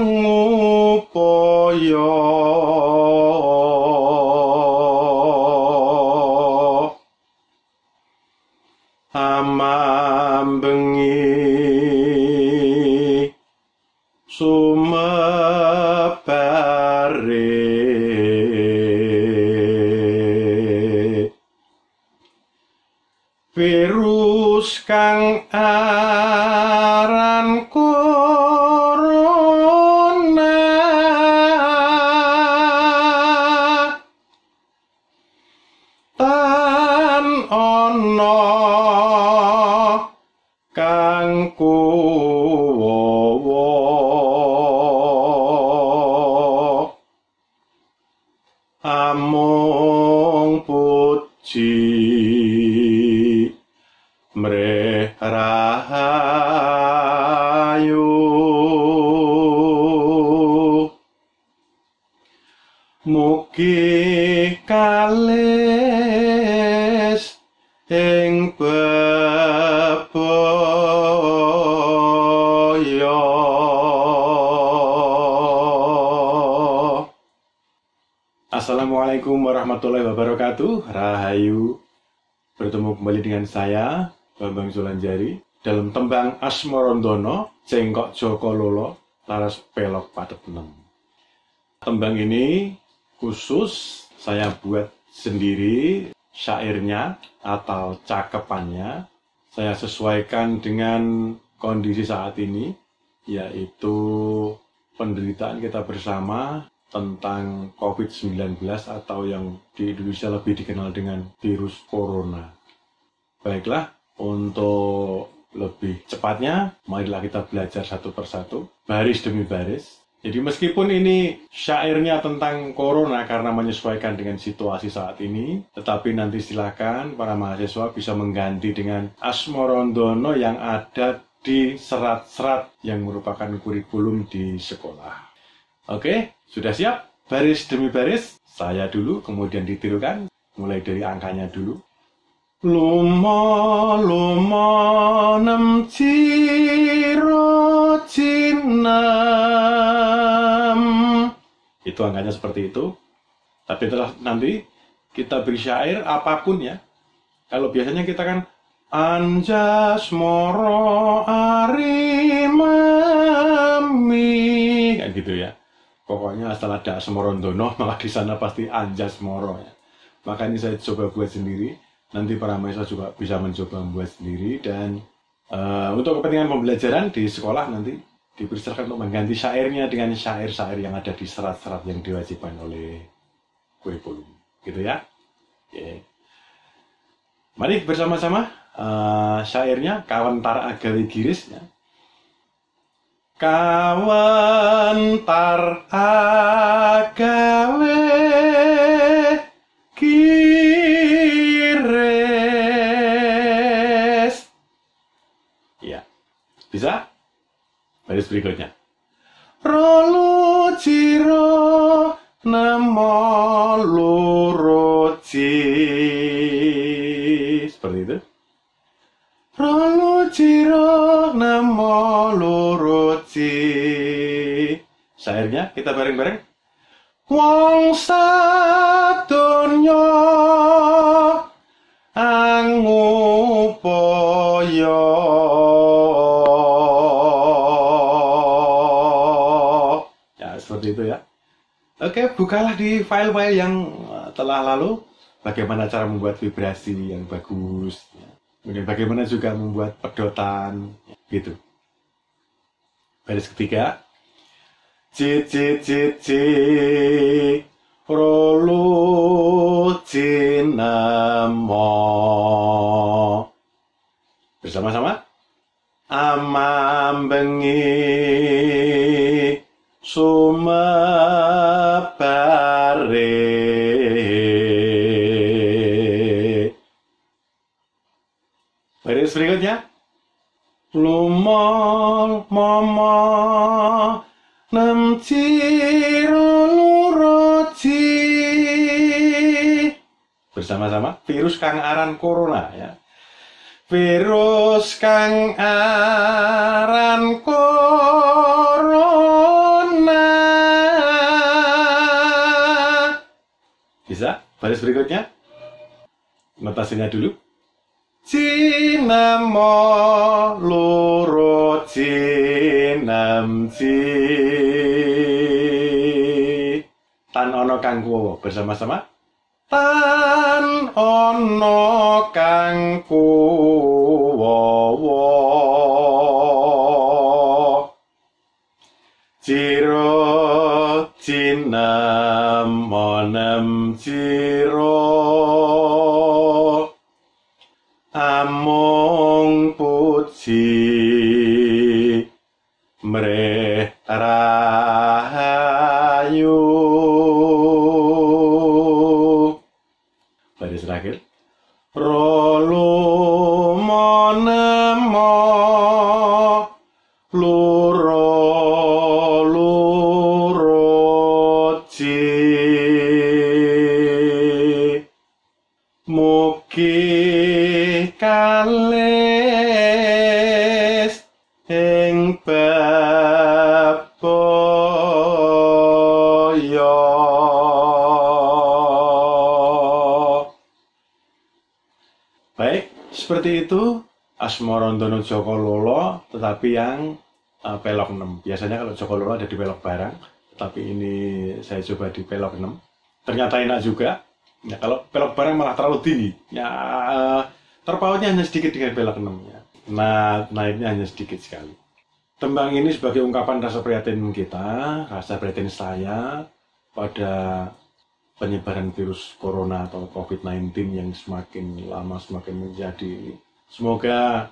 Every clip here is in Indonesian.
upaya amambengi sumepare virus kang aran Corona tan ono kang kuwowo amung puji mreh rahayu mugi kalis ing bebaya Assalamualaikum warahmatullahi wabarakatuh. Rahayu, bertemu kembali dengan saya Bambang Sulanjari dalam tembang Asmaradana Cengkok Jakalola Laras Pelog pathet nem. Tembang ini khusus saya buat sendiri, syairnya atau cakepannya saya sesuaikan dengan kondisi saat ini, yaitu penderitaan kita bersama tentang COVID-19 atau yang di Indonesia lebih dikenal dengan virus Corona. Baiklah, untuk lebih cepatnya, marilah kita belajar satu persatu, baris demi baris. Jadi meskipun ini syairnya tentang Corona karena menyesuaikan dengan situasi saat ini, tetapi nanti silakan para mahasiswa bisa mengganti dengan Asmaradana yang ada di serat-serat yang merupakan kurikulum di sekolah. Oke, sudah siap? Baris demi baris, saya dulu kemudian ditirukan, mulai dari angkanya dulu. Lumo lumo nem ciro cinem. Itu angkanya seperti itu. Tapi telah nanti kita beri syair apapun ya. Kalau biasanya kita kan anjas moro arimami, kan gitu ya. Pokoknya setelah ada Asmaradana malah di sana pasti anjas moro ya. Maka ini saya coba buat sendiri. Nanti para mahasiswa juga bisa mencoba membuat sendiri, dan untuk kepentingan pembelajaran di sekolah nanti dipersilakan untuk mengganti syairnya dengan syair-syair yang ada di serat-serat yang diwajibkan oleh kurikulum, gitu ya. Okay. Mari bersama-sama syairnya kawentar agawe giris ya. Kawentar agawe bisa? Baris berikutnya. Rolu ciro nemo luroci. Seperti itu. Rolu ciro nemo luroci. Syairnya kita bareng-bareng. Wong sadonya angupaya. Seperti itu ya. Oke, bukalah di file-file yang telah lalu. Bagaimana cara membuat vibrasi yang bagus. Kemudian bagaimana juga membuat pedotan. Gitu. Baris ketiga. Cici rolu cinemo. Bersama-sama. Amambengi sumepare baris berikutnya. Lumol momo nem ciro luroci. Bersama-sama virus kang aran Corona ya. Virus kang aran Corona Bisa? Baris berikutnya. Metasinya dulu. Cinemo loro cinemci. Tan ono kang kuwo. Bersama-sama. Tan ono kang kuwo. Ciro cinemonem ciro. Among puji mreh rahayu. Baris terakhir. Rolu monemo luro luroci mugi kalis ing seperti itu Asmaradana Jakalola, tetapi yang pelog 6. Biasanya kalau Jakalola ada di pelog barang, tetapi ini saya coba di pelog 6. Ternyata enak juga. Ya, kalau pelog barang malah terlalu tinggi. Ya, terpautnya hanya sedikit dengan pelog 6 ya. Nah, naiknya hanya sedikit sekali. Tembang ini sebagai ungkapan rasa prihatin kita, rasa prihatin saya pada penyebaran virus corona atau COVID-19 yang semakin lama semakin menjadi. Semoga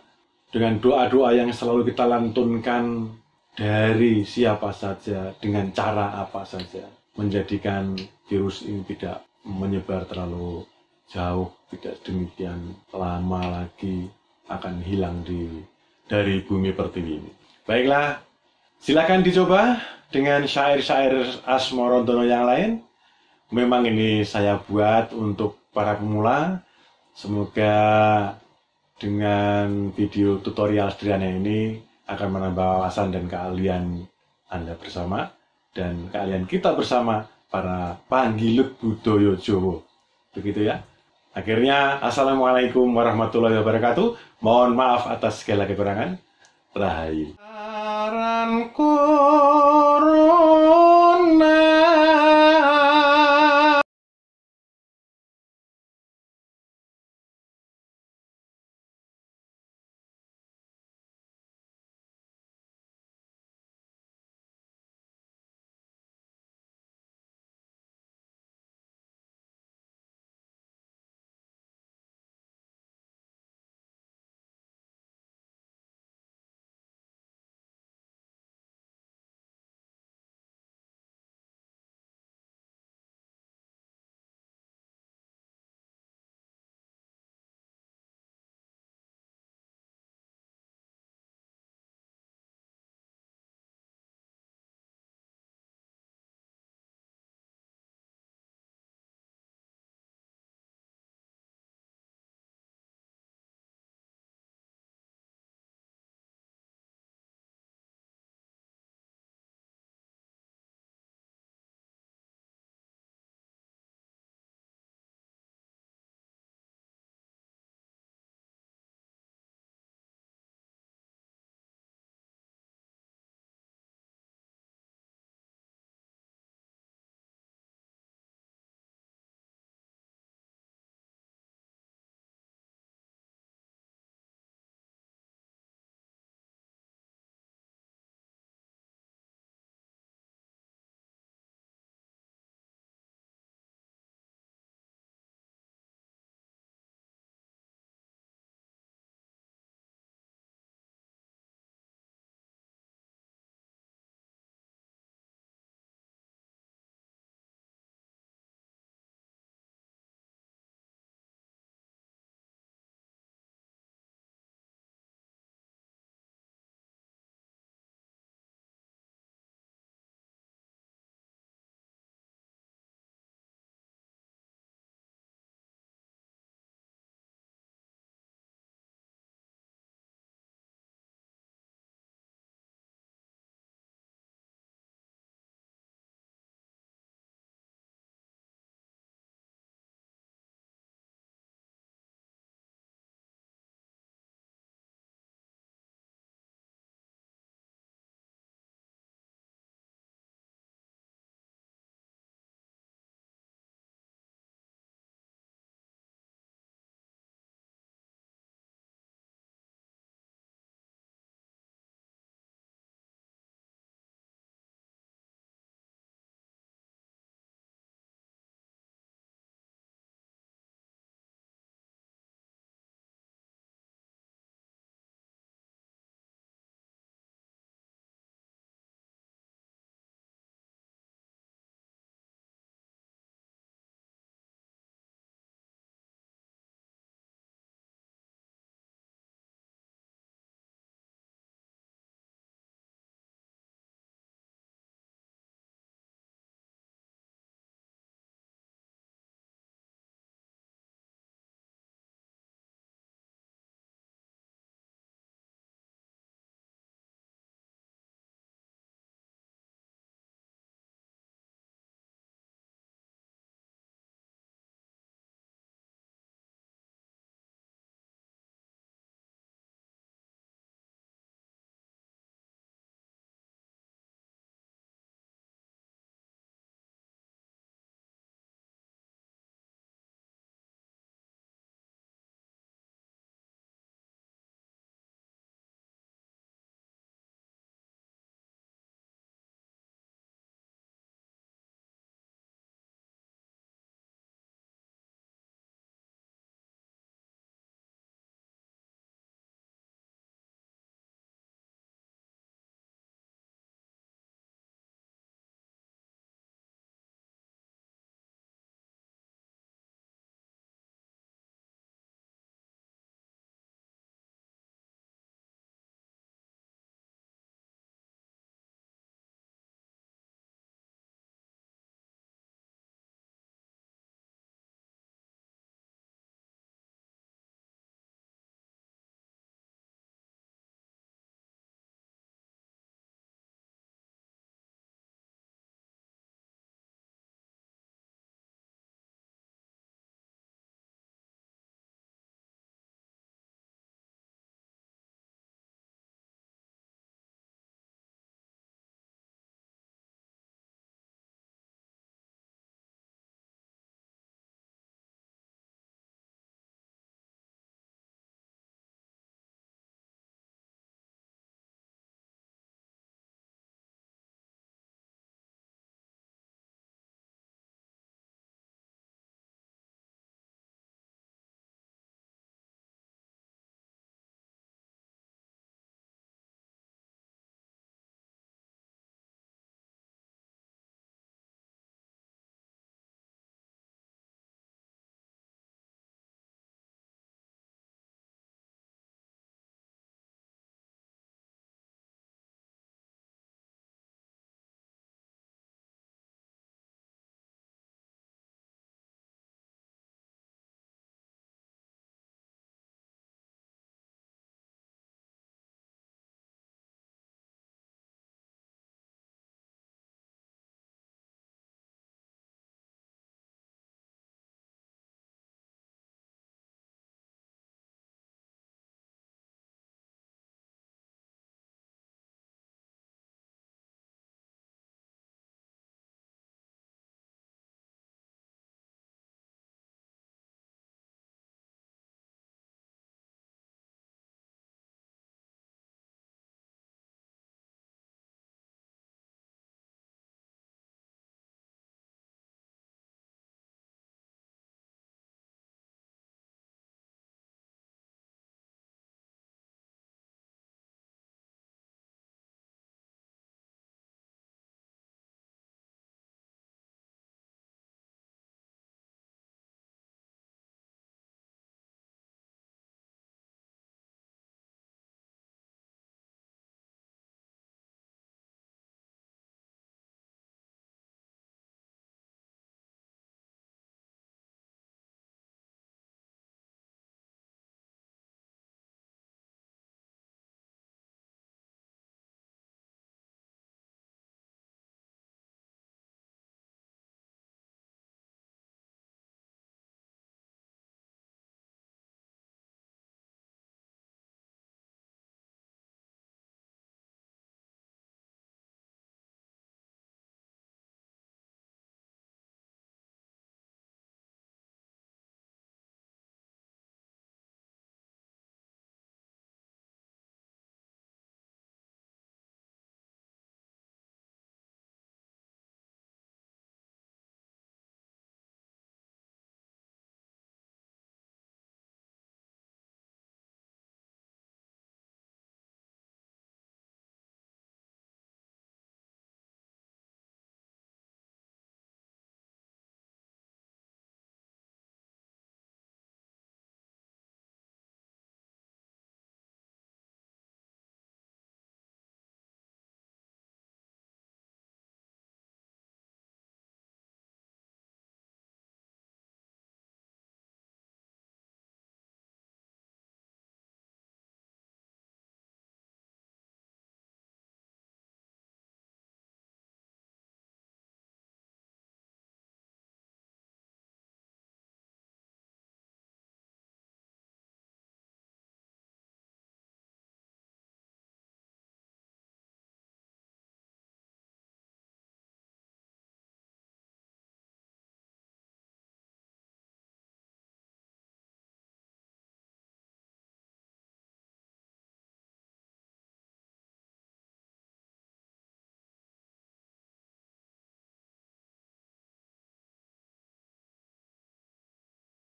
dengan doa-doa yang selalu kita lantunkan dari siapa saja, dengan cara apa saja, menjadikan virus ini tidak menyebar terlalu jauh, tidak demikian lama lagi akan hilang dari bumi pertiwi ini. Baiklah, silakan dicoba dengan syair-syair Asmaradana yang lain. Memang ini saya buat untuk para pemula. Semoga dengan video tutorial sederhana ini akan menambah wawasan dan keahlian Anda bersama dan keahlian kita bersama para panggilut budaya Jawa. Begitu ya. Akhirnya, Assalamualaikum warahmatullahi wabarakatuh. Mohon maaf atas segala kekurangan. Rahayu.